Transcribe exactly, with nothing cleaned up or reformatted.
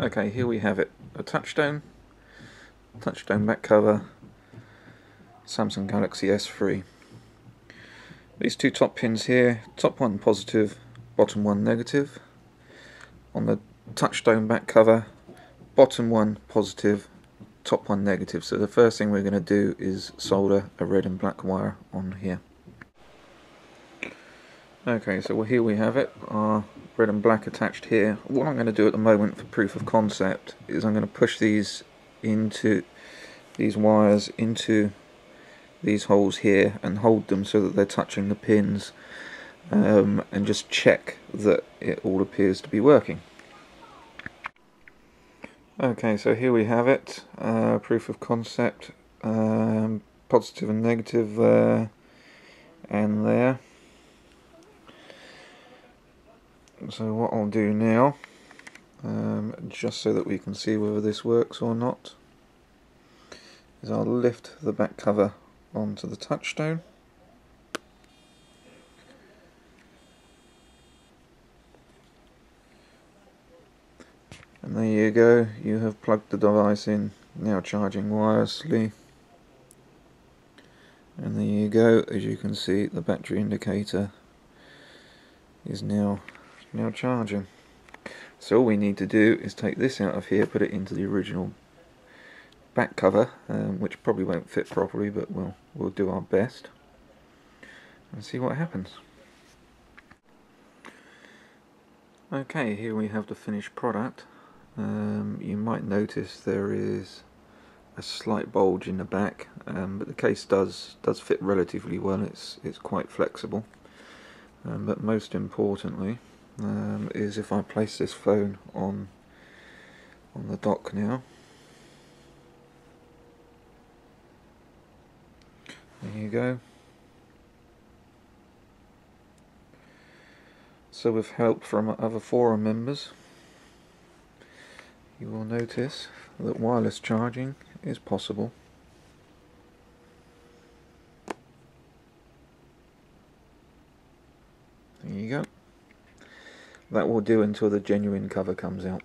Okay, here we have it, a touchstone, touchstone back cover, Samsung Galaxy S three. These two top pins here, top one positive, bottom one negative. On the touchstone back cover, bottom one positive, top one negative. So the first thing we're going to do is solder a red and black wire on here. Okay, so here we have it, our red and black attached here. What I'm going to do at the moment for proof of concept is I'm going to push these into these wires into these holes here and hold them so that they're touching the pins, um, and just check that it all appears to be working. Okay, so here we have it, uh, proof of concept, um, positive and negative there and there. So what I'll do now, um, just so that we can see whether this works or not, is I'll lift the back cover onto the touchstone. And there you go, you have plugged the device in, now charging wirelessly. And there you go, as you can see, the battery indicator is now Now charging. So all we need to do is take this out of here, put it into the original back cover, um, which probably won't fit properly, but we'll, we'll do our best and see what happens. Okay, here we have the finished product. Um, you might notice there is a slight bulge in the back, um, but the case does does fit relatively well. It's, it's quite flexible, um, but most importantly, Um, is if I place this phone on on the dock now, there you go. So with help from other forum members, you will notice that wireless charging is possible. There you go. That will do until the genuine cover comes out.